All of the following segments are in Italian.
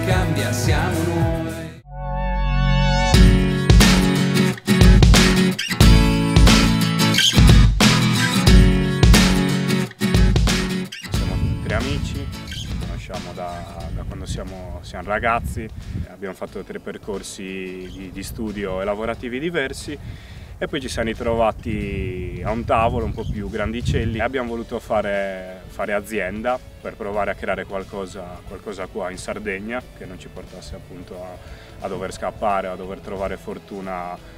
che cambia siamo noi. Siamo tre amici, ci conosciamo da quando siamo ragazzi, abbiamo fatto tre percorsi di studio e lavorativi diversi e poi ci siamo ritrovati a un tavolo un po' più grandicelli e abbiamo voluto fare azienda per provare a creare qualcosa qua in Sardegna che non ci portasse appunto a dover scappare, a dover trovare fortuna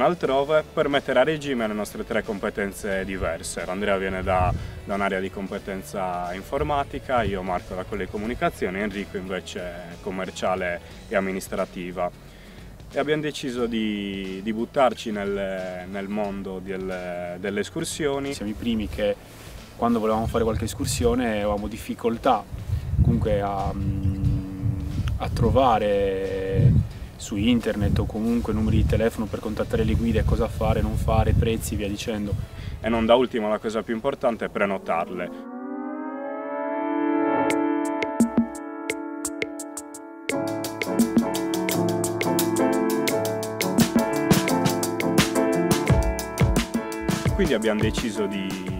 altrove, per mettere a regime le nostre tre competenze diverse. Andrea viene da un'area di competenza informatica, io Marco da quelle comunicazioni, Enrico invece commerciale e amministrativa. E abbiamo deciso di buttarci nel mondo delle escursioni. Siamo i primi che quando volevamo fare qualche escursione avevamo difficoltà comunque a trovare su internet o comunque numeri di telefono per contattare le guide, cosa fare, non fare, prezzi, via dicendo. E non da ultimo la cosa più importante è prenotarle. Quindi abbiamo deciso di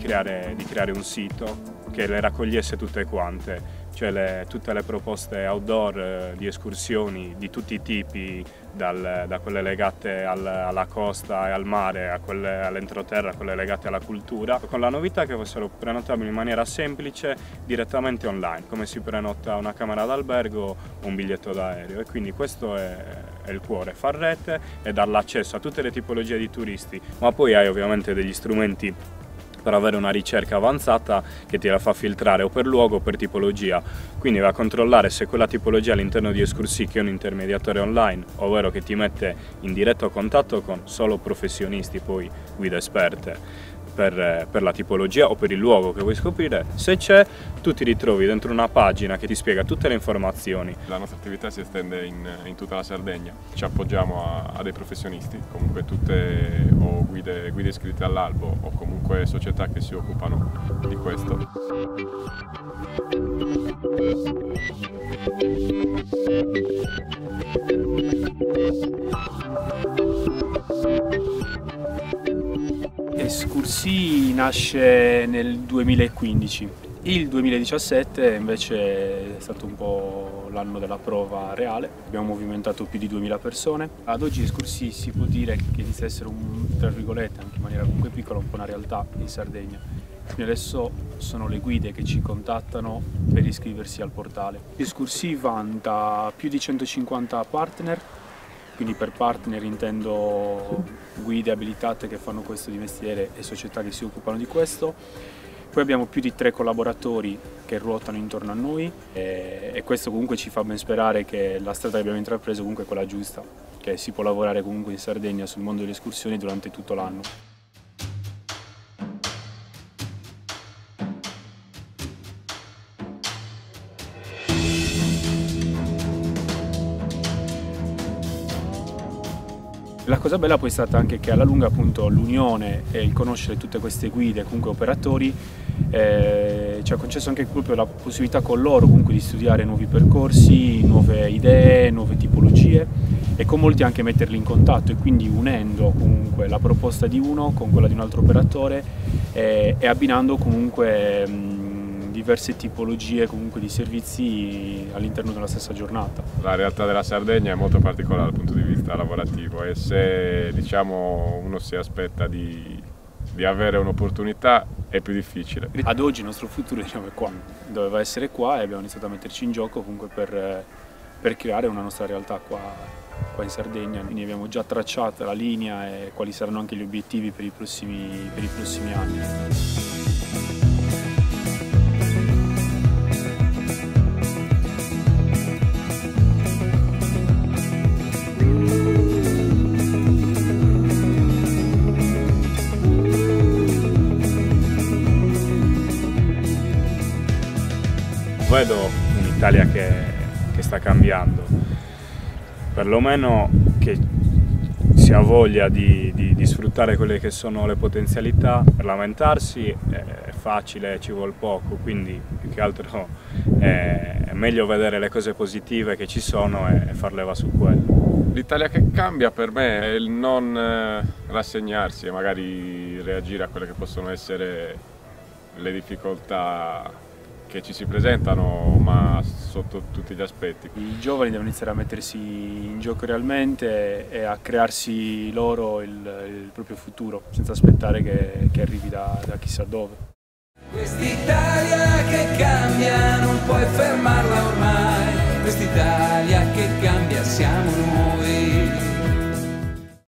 creare un sito che le raccogliesse tutte quante, cioè tutte le proposte outdoor di escursioni di tutti i tipi, da quelle legate alla costa e al mare, a quelle all'entroterra, a quelle legate alla cultura, con la novità che fossero prenotabili in maniera semplice direttamente online, come si prenota una camera d'albergo o un biglietto d'aereo. E quindi questo è il cuore, far rete e dar l'accesso a tutte le tipologie di turisti, ma poi hai ovviamente degli strumenti per avere una ricerca avanzata che te la fa filtrare o per luogo o per tipologia. Quindi va a controllare se quella tipologia all'interno di EscurSì, che è un intermediatore online, ovvero che ti mette in diretto contatto con solo professionisti, poi guide esperte per la tipologia o per il luogo che vuoi scoprire. Se c'è, tu ti ritrovi dentro una pagina che ti spiega tutte le informazioni. La nostra attività si estende in tutta la Sardegna, ci appoggiamo a dei professionisti, comunque tutte o guide iscritte all'albo o comunque società che si occupano di questo. EscurSì nasce nel 2015, il 2017 invece è stato un po' l'anno della prova reale, abbiamo movimentato più di 2000 persone. Ad oggi EscurSì si può dire che inizia a essere tra virgolette, anche in maniera comunque piccola, un po' una realtà in Sardegna. Quindi adesso sono le guide che ci contattano per iscriversi al portale. EscurSì vanta più di 150 partner. Quindi per partner intendo guide abilitate che fanno questo di mestiere e società che si occupano di questo. Poi abbiamo più di 3 collaboratori che ruotano intorno a noi e questo comunque ci fa ben sperare che la strada che abbiamo intrapreso comunque è quella giusta, che si può lavorare comunque in Sardegna sul mondo delle escursioni durante tutto l'anno. La cosa bella poi è stata anche che alla lunga appunto l'unione e il conoscere tutte queste guide, comunque operatori, ci ha concesso anche proprio la possibilità con loro comunque di studiare nuovi percorsi, nuove idee, nuove tipologie e con molti anche metterli in contatto e quindi unendo comunque la proposta di uno con quella di un altro operatore e abbinando comunque diverse tipologie comunque di servizi all'interno della stessa giornata. La realtà della Sardegna è molto particolare dal punto di vista lavorativo e se diciamo uno si aspetta di avere un'opportunità è più difficile. Ad oggi il nostro futuro diciamo, è qua, doveva essere qua e abbiamo iniziato a metterci in gioco comunque per creare una nostra realtà qua in Sardegna. Quindi abbiamo già tracciata la linea e quali saranno anche gli obiettivi per i prossimi anni. Vedo un'Italia che sta cambiando, perlomeno che si ha voglia di sfruttare quelle che sono le potenzialità per lamentarsi e facile, ci vuole poco, quindi più che altro è meglio vedere le cose positive che ci sono e far leva su quello. L'Italia che cambia per me è il non rassegnarsi e magari reagire a quelle che possono essere le difficoltà che ci si presentano, ma sotto tutti gli aspetti. I giovani devono iniziare a mettersi in gioco realmente e a crearsi loro il proprio futuro, senza aspettare che arrivi da chissà dove. Quest'Italia che cambia, non puoi fermarla ormai. Quest'Italia che cambia, siamo noi.